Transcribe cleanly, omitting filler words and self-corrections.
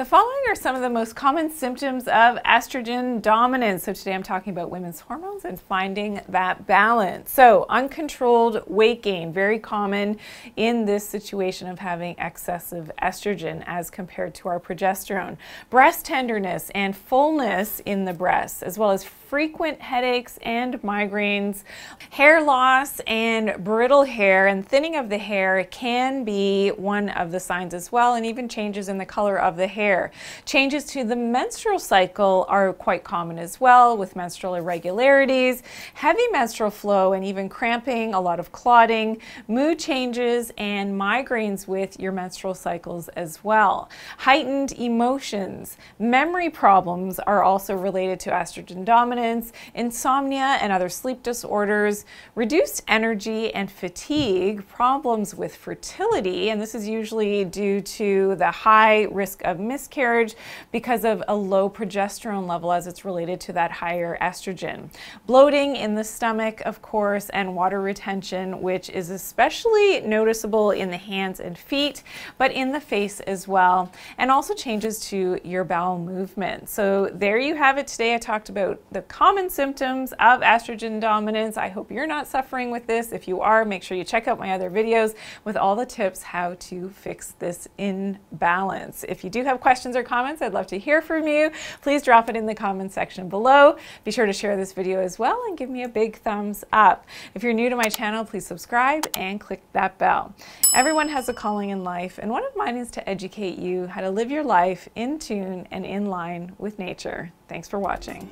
The following are some of the most common symptoms of estrogen dominance. So today I'm talking about women's hormones and finding that balance. So uncontrolled weight gain, very common in this situation of having excessive estrogen as compared to our progesterone. Breast tenderness and fullness in the breasts, as well as frequent headaches and migraines. Hair loss and brittle hair and thinning of the hair can be one of the signs as well, and even changes in the color of the hair. Changes to the menstrual cycle are quite common as well, with menstrual irregularities, heavy menstrual flow, and even cramping, a lot of clotting, mood changes, and migraines with your menstrual cycles as well. Heightened emotions, memory problems are also related to estrogen dominance, insomnia and other sleep disorders, reduced energy and fatigue, problems with fertility, and this is usually due to the high risk of miscarriage because of a low progesterone level as it's related to that higher estrogen. Bloating in the stomach, of course, and water retention, which is especially noticeable in the hands and feet, but in the face as well, and also changes to your bowel movement. So there you have it today. I talked about the common symptoms of estrogen dominance. I hope you're not suffering with this. If you are, make sure you check out my other videos with all the tips how to fix this imbalance. If you do have questions or comments, I'd love to hear from you. Please drop it in the comments section below. Be sure to share this video as well and give me a big thumbs up. If you're new to my channel, please subscribe and click that bell. Everyone has a calling in life, and one of mine is to educate you how to live your life in tune and in line with nature. Thanks for watching.